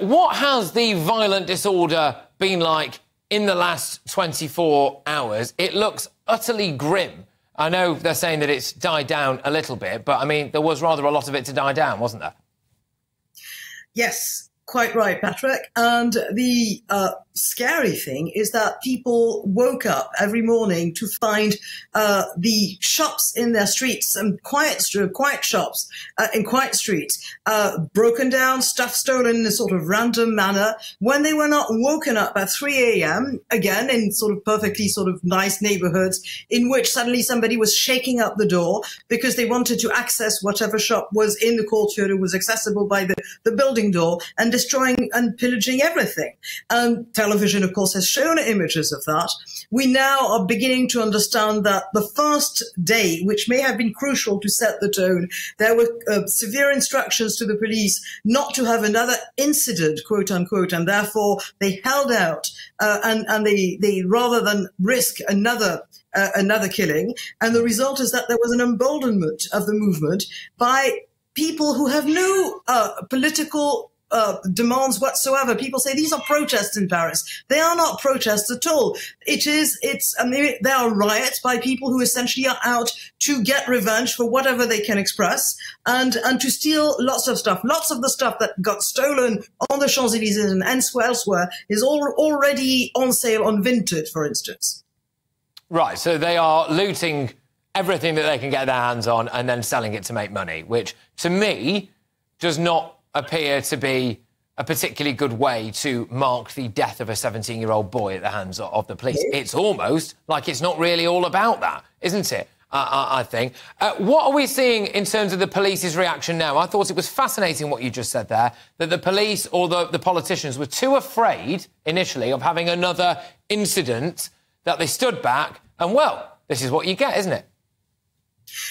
What has the violent disorder been like in the last 24 hours? It looks utterly grim. I know they're saying that it's died down a little bit, but, I mean, there was rather a lot of it to die down, wasn't there? Yes, quite right, Patrick. And the scary thing is that people woke up every morning to find the shops in their streets, and quiet shops in quiet streets, broken down, stuff stolen in a sort of random manner, when they were not woken up at 3 a.m., again, in sort of perfectly sort of nice neighborhoods, in which suddenly somebody was shaking up the door because they wanted to access whatever shop was in the courtyard or was accessible by the building door, and destroying and pillaging everything. And television, of course, has shown images of that. We now are beginning to understand that the first day, which may have been crucial to set the tone, there were severe instructions to the police not to have another incident, quote unquote, and therefore they held out and they rather than risk another killing. And the result is that there was an emboldenment of the movement by people who have no political demands whatsoever. People say these are protests in Paris. They are not protests at all. They are riots by people who essentially are out to get revenge for whatever they can express and to steal lots of stuff. Lots of the stuff that got stolen on the Champs-Élysées and elsewhere is already on sale on Vinted, for instance. Right, so they are looting everything that they can get their hands on and then selling it to make money, which, to me, does not appear to be a particularly good way to mark the death of a 17-year-old boy at the hands of the police. It's almost like it's not really all about that, isn't it, I think. What are we seeing in terms of the police's reaction now? I thought it was fascinating what you just said there, that the police or the politicians were too afraid, initially, of having another incident, that they stood back and, well, this is what you get, isn't it?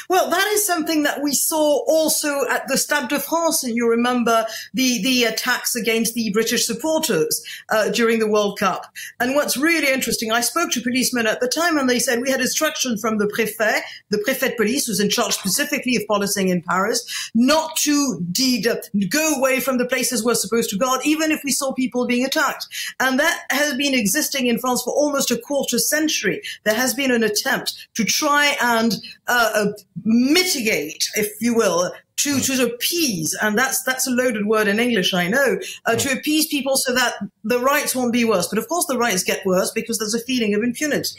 Well, that is something that we saw also at the Stade de France, and you remember the attacks against the British supporters during the World Cup. And what's really interesting, I spoke to policemen at the time and they said we had instruction from the préfet de police, who's in charge specifically of policing in Paris, not to go away from the places we're supposed to guard, even if we saw people being attacked. And that has been existing in France for almost a quarter century. There has been an attempt to try and mitigate, if you will, to appease, and that's a loaded word in English, I know, to appease people so that the riots won't be worse. But, of course, the riots get worse because there's a feeling of impunity.